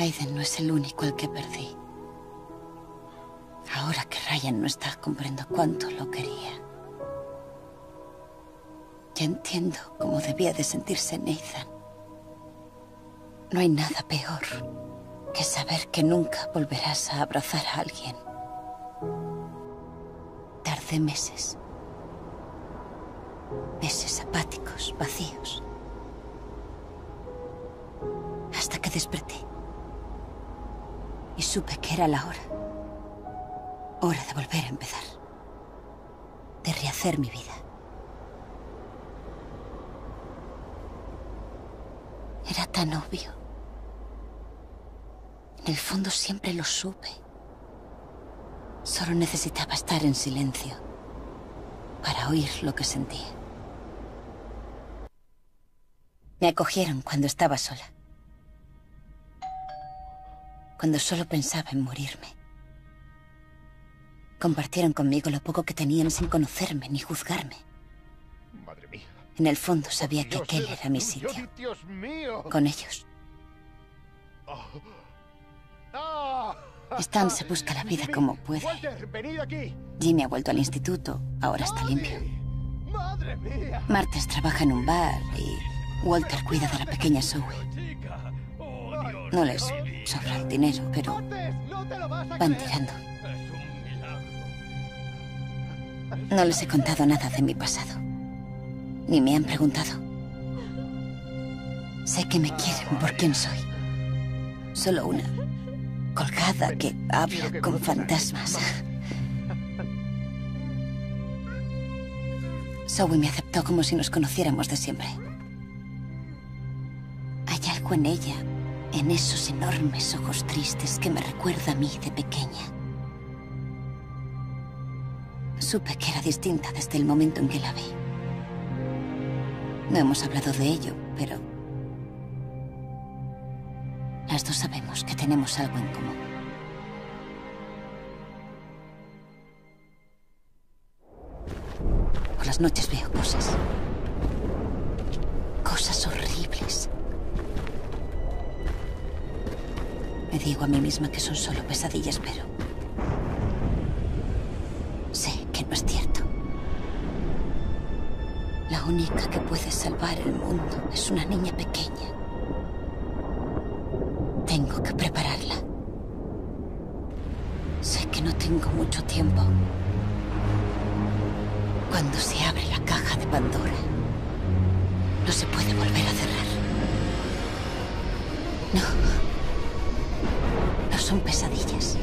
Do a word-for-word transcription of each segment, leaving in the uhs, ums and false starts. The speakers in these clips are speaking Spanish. Aiden no es el único al que perdí. Ahora que Ryan no está, comprendo cuánto lo quería. Ya entiendo cómo debía de sentirse Nathan. No hay nada peor que saber que nunca volverás a abrazar a alguien. Tardé meses. Meses apáticos, vacíos. Hasta que desperté. Y supe que era la hora. Hora de volver a empezar. De rehacer mi vida. Era tan obvio. En el fondo siempre lo supe. Solo necesitaba estar en silencio para oír lo que sentía. Me acogieron cuando estaba sola. Cuando solo pensaba en morirme. Compartieron conmigo lo poco que tenían sin conocerme ni juzgarme. Madre mía. En el fondo sabía que aquel era mi sitio. Dios mío. Con ellos. Stan se busca la vida como puede. Jimmy ha vuelto al instituto, ahora está limpio. Martes trabaja en un bar y Walter cuida de la pequeña Zoey. No les sobra el dinero, pero van tirando. No les he contado nada de mi pasado. Ni me han preguntado. Sé que me quieren por quien soy. Solo una colgada que habla con fantasmas. Zoey me aceptó como si nos conociéramos de siempre. Hay algo en ella, en esos enormes ojos tristes, que me recuerda a mí de pequeña. Supe que era distinta desde el momento en que la vi. No hemos hablado de ello, pero las dos sabemos que tenemos algo en común. Por las noches veo cosas. Cosas horribles. Me digo a mí misma que son solo pesadillas, pero sé que no es cierto. La única que puede salvar el mundo es una niña pequeña. Tengo que prepararla. Sé que no tengo mucho tiempo. Cuando se abre la caja de Pandora, no se puede volver a cerrar. No. No son pesadillas.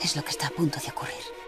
Es lo que está a punto de ocurrir.